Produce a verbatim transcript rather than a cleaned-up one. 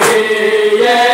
Yeah.